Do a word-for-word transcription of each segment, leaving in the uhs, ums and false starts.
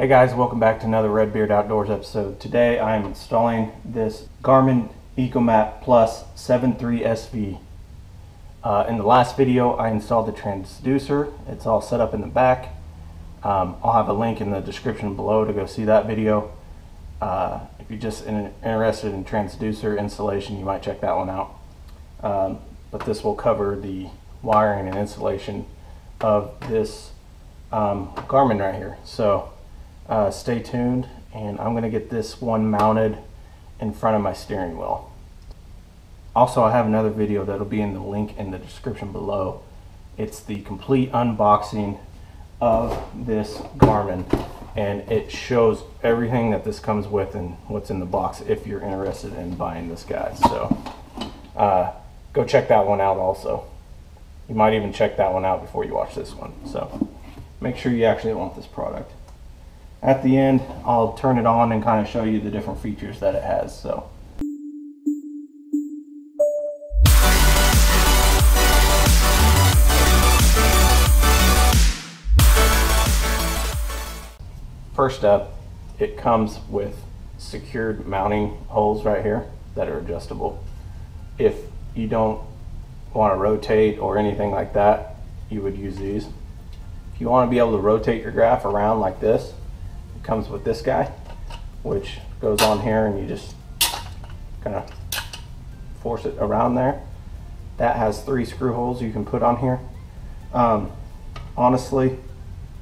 Hey guys, welcome back to another Redbeard Outdoors episode. Today I am installing this Garmin ECHOMAP Plus seventy-three S V. Uh, in the last video I installed the transducer. It's all set up in the back. Um, I'll have a link in the description below to go see that video. Uh, if you're just in, interested in transducer installation, you might check that one out. Um, but this will cover the wiring and installation of this um, Garmin right here. So. Uh, stay tuned, and I'm going to get this one mounted in front of my steering wheel. Also, I have another video that'll be in the link in the description below. It's the complete unboxing of this Garmin, and it shows everything that this comes with and what's in the box if you're interested in buying this guy. So uh, go check that one out also. You might even check that one out before you watch this one. So make sure you actually want this product. At the end, I'll turn it on and kind of show you the different features that it has. So, first up, it comes with secured mounting holes right here that are adjustable. If you don't want to rotate or anything like that, you would use these. If you want to be able to rotate your graph around like this, comes with this guy, which goes on here, and you just kind of force it around there. That has three screw holes you can put on here. Um, honestly,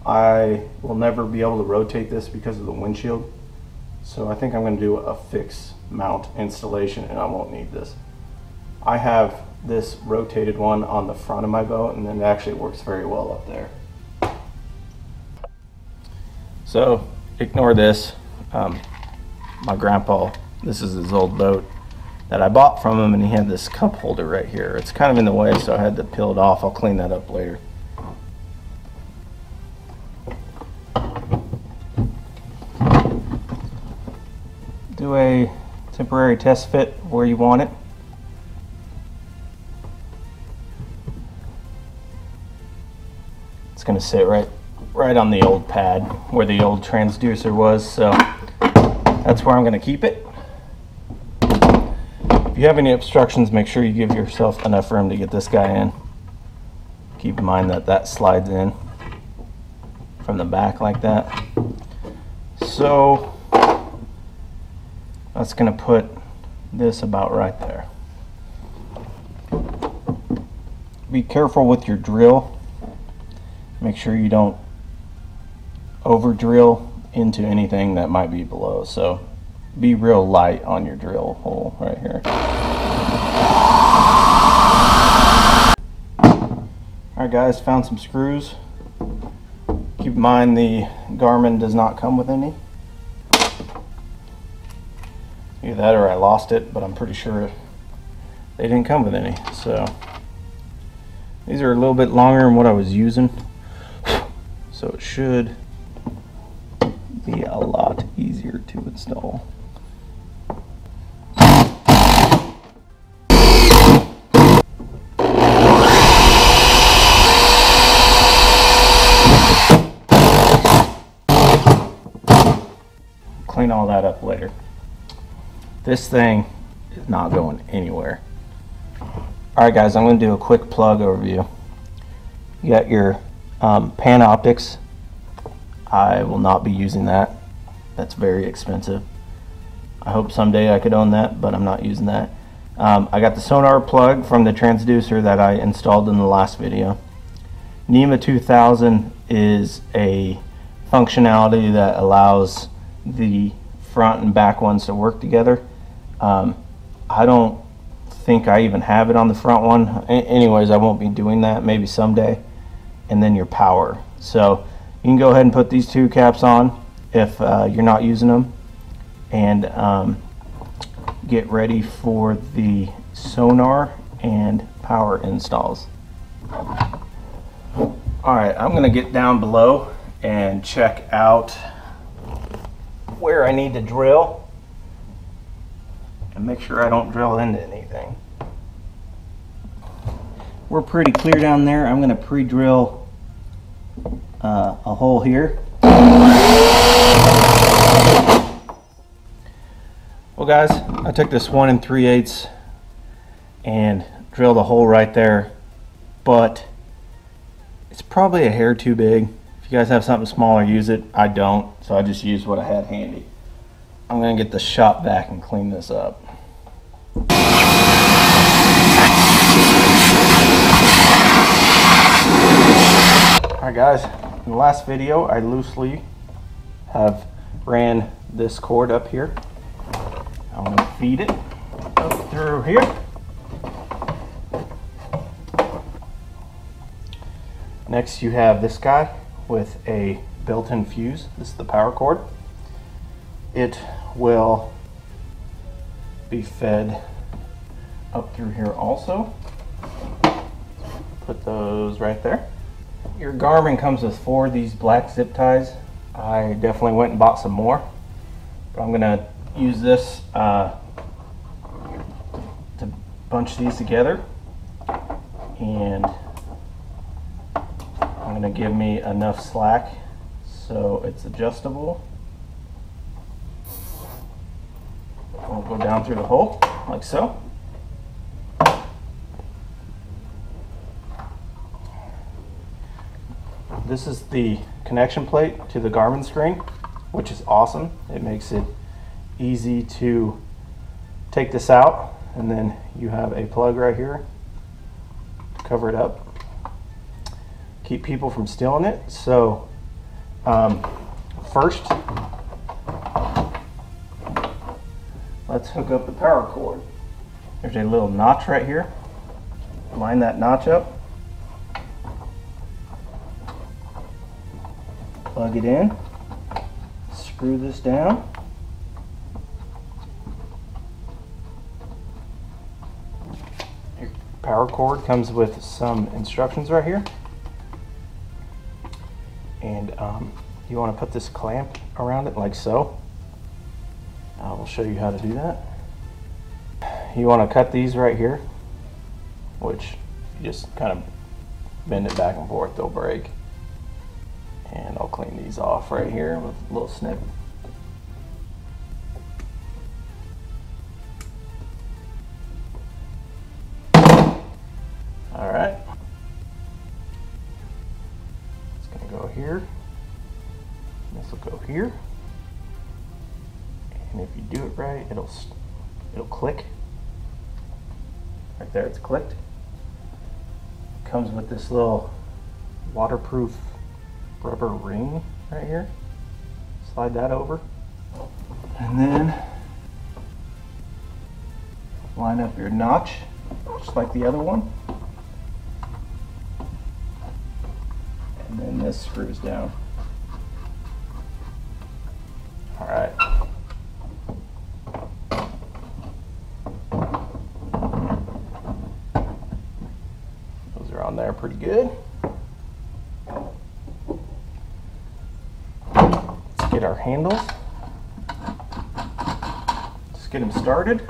I will never be able to rotate this because of the windshield, so I think I'm going to do a fixed mount installation, and I won't need this. I have this rotated one on the front of my boat, and then it actually works very well up there. So ignore this. Um, my grandpa, this is his old boat that I bought from him, and he had this cup holder right here. It's kind of in the way, so I had to peel it off. I'll clean that up later. Do a temporary test fit where you want it. It's going to sit right right on the old pad where the old transducer was, so that's where I'm going to keep it. If you have any obstructions, make sure you give yourself enough room to get this guy in. Keep in mind that that slides in from the back like that. So that's going to put this about right there. Be careful with your drill. Make sure you don't over drill into anything that might be below, so be real light on your drill hole right here. Alright guys, found some screws. Keep in mind the Garmin does not come with any. Either that or I lost it, but I'm pretty sure they didn't come with any. So these are a little bit longer than what I was using, so it should be a lot easier to install. Clean all that up later. This thing is not going anywhere. Alright guys, I'm going to do a quick plug overview. You got your um, Panoptix. I will not be using that. That's very expensive. I hope someday I could own that, but I'm not using that. Um, I got the sonar plug from the transducer that I installed in the last video. N M E A two thousand is a functionality that allows the front and back ones to work together. Um, I don't think I even have it on the front one. A- anyways, I won't be doing that, maybe someday. And then your power. So you can go ahead and put these two caps on if uh, you're not using them, and um, get ready for the sonar and power installs. Alright, I'm going to get down below and check out where I need to drill and make sure I don't drill into anything. We're pretty clear down there. I'm going to pre-drill Uh, a hole here. Well guys, I took this one and three eighths and drilled a hole right there, but it's probably a hair too big. If you guys have something smaller, use it. I don't, so I just used what I had handy. I'm gonna get the shop back and clean this up. Alright guys, in the last video I loosely have ran this cord up here. I'm going to feed it up through here. Next you have this guy with a built-in fuse. This is the power cord. It will be fed up through here also. Put those right there. Your Garmin comes with four of these black zip ties. I definitely went and bought some more, but I'm going to use this uh, to bunch these together, and I'm going to give me enough slack so it's adjustable. I'll go down through the hole like so. This is the connection plate to the Garmin screen, which is awesome. It makes it easy to take this out, and then you have a plug right here to cover it up, keep people from stealing it. So um, first let's hook up the power cord. There's a little notch right here. Line that notch up, plug it in, screw this down. Power cord comes with some instructions right here, and um, you want to put this clamp around it like so. I will show you how to do that. You want to cut these right here, which you just kind of bend it back and forth, they'll break. And I'll clean these off right here with a little snip. Here, this will go here, and if you do it right, it'll it'll click right there. It's clicked. It comes with this little waterproof rubber ring right here. Slide that over, and then line up your notch just like the other one. And this screws down. All right. Those are on there pretty good. Let's get our handles. Let's get them started.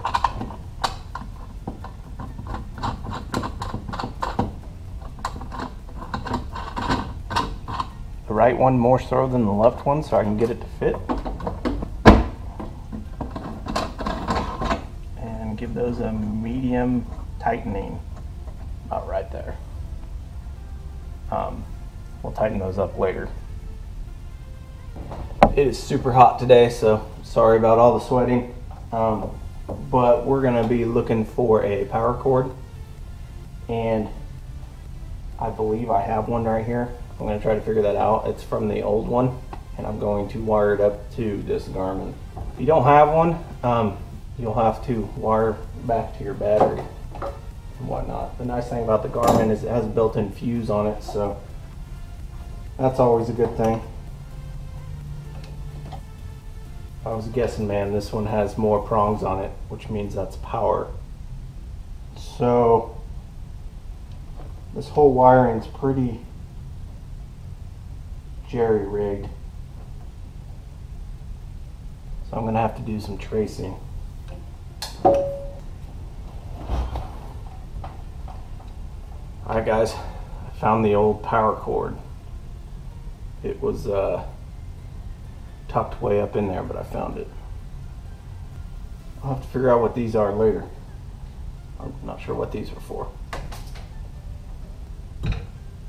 Right one more so than the left one, so I can get it to fit. And give those a medium tightening, about right there. Um, we'll tighten those up later. It is super hot today, so sorry about all the sweating. Um, but we're gonna be looking for a power cord, and I believe I have one right here. I'm going to try to figure that out. It's from the old one, and I'm going to wire it up to this Garmin. If you don't have one, um, you'll have to wire back to your battery and whatnot. The nice thing about the Garmin is it has a built-in fuse on it, so that's always a good thing. I was guessing, man, this one has more prongs on it, which means that's power. So this whole wiring's pretty jerry-rigged, so I'm gonna have to do some tracing. Alright guys, I found the old power cord. It was uh, tucked way up in there, but I found it. I'll have to figure out what these are later. I'm not sure what these are for.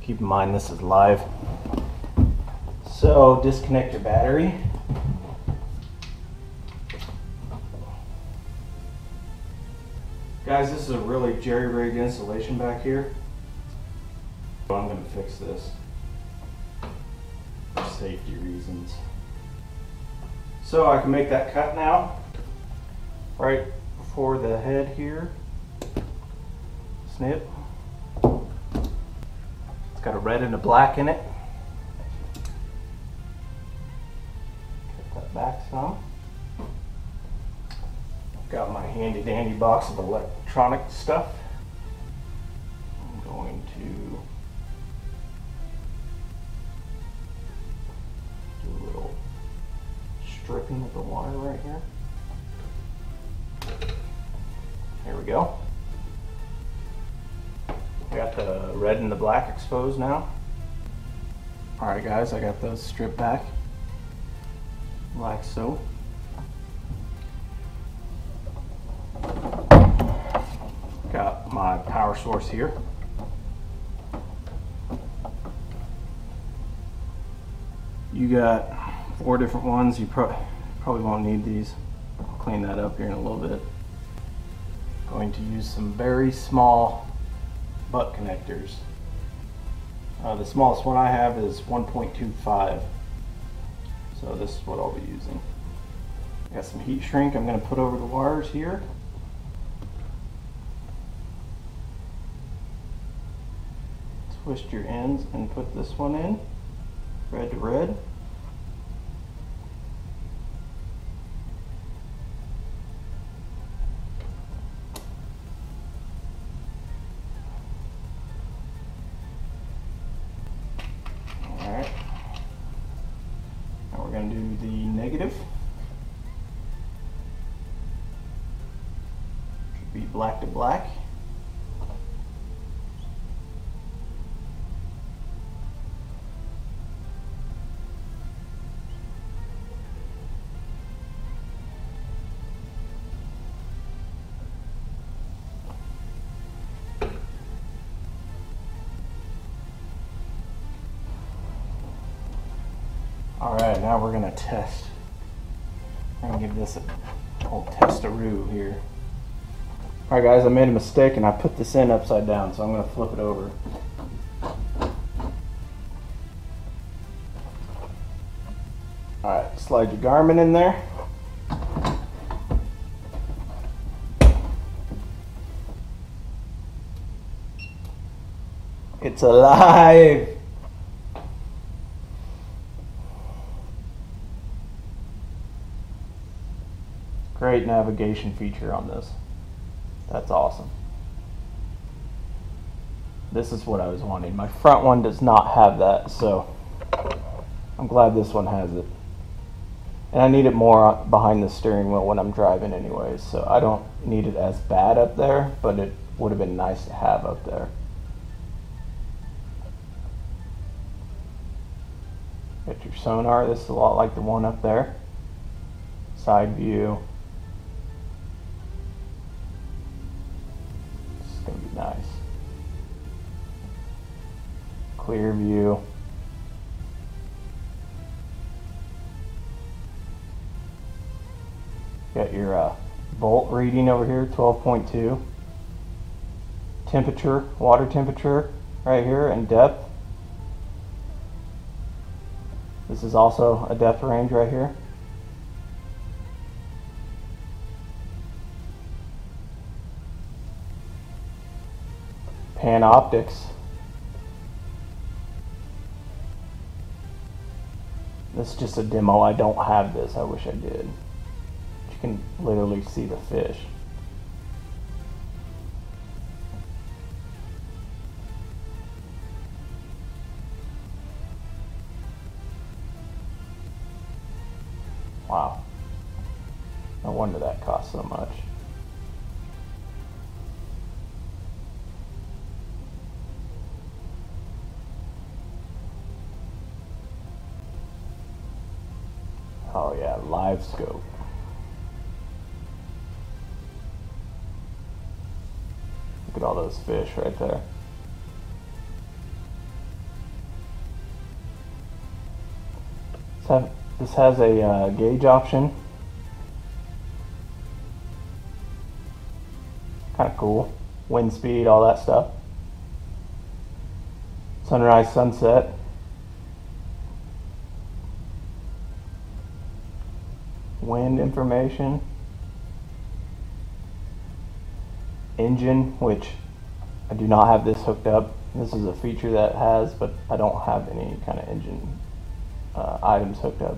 Keep in mind this is live. So disconnect your battery. Guys, this is a really jerry-rigged installation back here. I'm going to fix this for safety reasons. So I can make that cut now, right before the head here. Snip. It's got a red and a black in it. Cut that back some. Got my handy dandy box of electronic stuff. I'm going to do a little stripping of the wire right here. There we go. I got the red and the black exposed now. Alright guys, I got those stripped back like so. Got my power source here. You got four different ones. You pro probably won't need these. I'll clean that up here in a little bit. Going to use some very small butt connectors. Uh, the smallest one I have is one point two five. So this is what I'll be using. Got some heat shrink I'm going to put over the wires here. Twist your ends and put this one in, red to red. All right. Now we're going to do the negative. Should be black to black. Alright, now we're going to test. I'm going to give this a old testaroo here. Alright guys, I made a mistake and I put this end upside down, so I'm going to flip it over. Alright, slide your Garmin in there. It's alive! Great navigation feature on this. That's awesome. This is what I was wanting. My front one does not have that, so I'm glad this one has it. And I need it more behind the steering wheel when I'm driving anyways, so I don't need it as bad up there, but it would have been nice to have up there. Get your sonar. This is a lot like the one up there. Side view. Nice. Clear view. Got your uh, volt reading over here, twelve point two. Temperature, water temperature right here, and depth. This is also a depth range right here. Panoptix. This is just a demo. I don't have this. I wish I did. You can literally see the fish. Wow. No wonder that cost so much. Oh yeah, live scope. at all those fish right there. This has a uh, gauge option. Kind of cool. Wind speed, all that stuff. Sunrise, sunset. Wind information. Engine, which I do not have this hooked up. This is a feature that has, but I don't have any kind of engine Uh, items hooked up.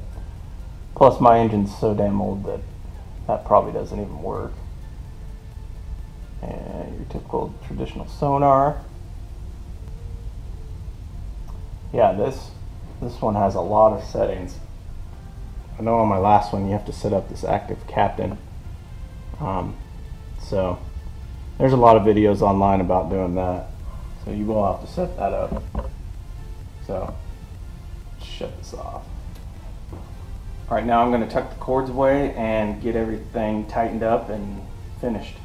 Plus my engine's so damn old that that probably doesn't even work. And your typical traditional sonar. Yeah, this this one has a lot of settings. I know on my last one you have to set up this Active Captain. Um, so there's a lot of videos online about doing that. So you will have to set that up. So shut this off. Alright, now I'm going to tuck the cords away and get everything tightened up and finished.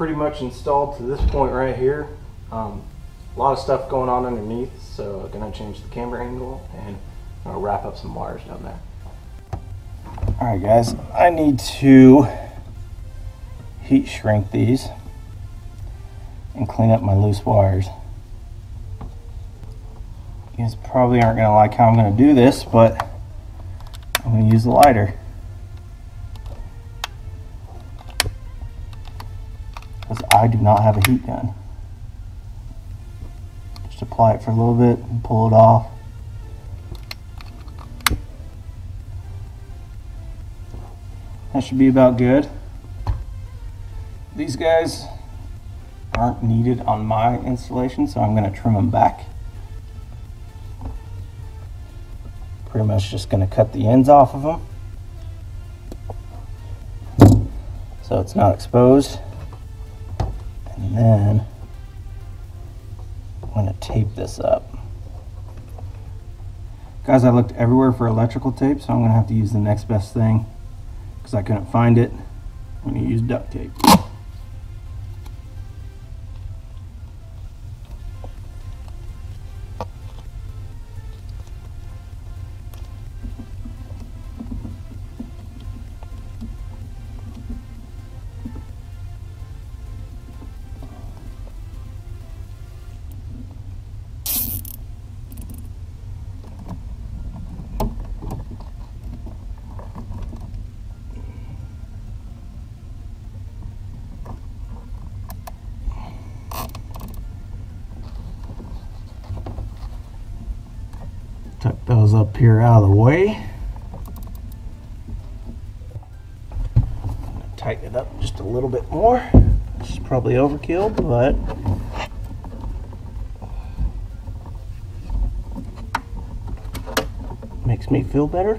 Pretty much installed to this point right here. Um, a lot of stuff going on underneath, so I'm going to change the camera angle and I'm going to wrap up some wires down there. Alright guys, I need to heat shrink these and clean up my loose wires. You guys probably aren't going to like how I'm going to do this, but I'm going to use the lighter. I do not have a heat gun. Just apply it for a little bit and pull it off. That should be about good. These guys aren't needed on my installation, so I'm going to trim them back. Pretty much just going to cut the ends off of them so it's not exposed. And then I'm going to tape this up. Guys, I looked everywhere for electrical tape, so I'm going to have to use the next best thing because I couldn't find it. I'm going to use duct tape. Tuck those up here out of the way. I'm gonna tighten it up just a little bit more. This is probably overkill, but makes me feel better.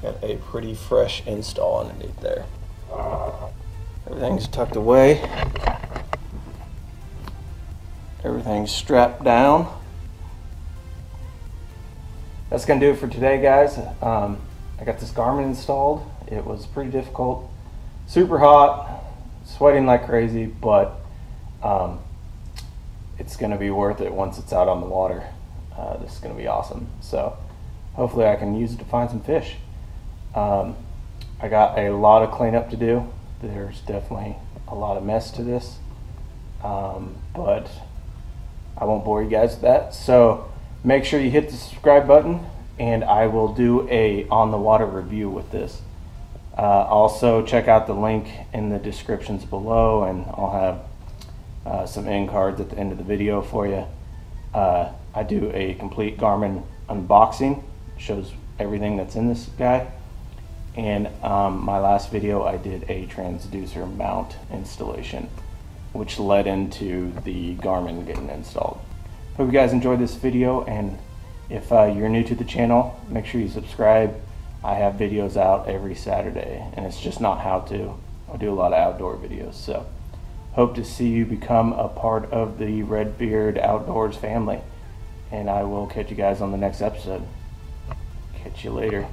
Got a pretty fresh install underneath there. Everything's tucked away. Everything's strapped down. that's gonna do it for today, guys. Um, I got this Garmin installed. It was pretty difficult, super hot, sweating like crazy, but um, it's gonna be worth it once it's out on the water. Uh, this is gonna be awesome. So hopefully I can use it to find some fish. Um, I got a lot of cleanup to do. There's definitely a lot of mess to this, um, but I won't bore you guys with that. So make sure you hit the subscribe button, and I will do a on the water review with this. Uh, also check out the link in the descriptions below, and I'll have uh, some end cards at the end of the video for you. Uh, I do a complete Garmin unboxing, shows everything that's in this guy. And um, my last video, I did a transducer mount installation, which led into the Garmin getting installed. Hope you guys enjoyed this video, and if uh, you're new to the channel, make sure you subscribe. I have videos out every Saturday, and it's just not how to. I do a lot of outdoor videos, so hope to see you become a part of the Redbeard Outdoors family, and I will catch you guys on the next episode. Catch you later.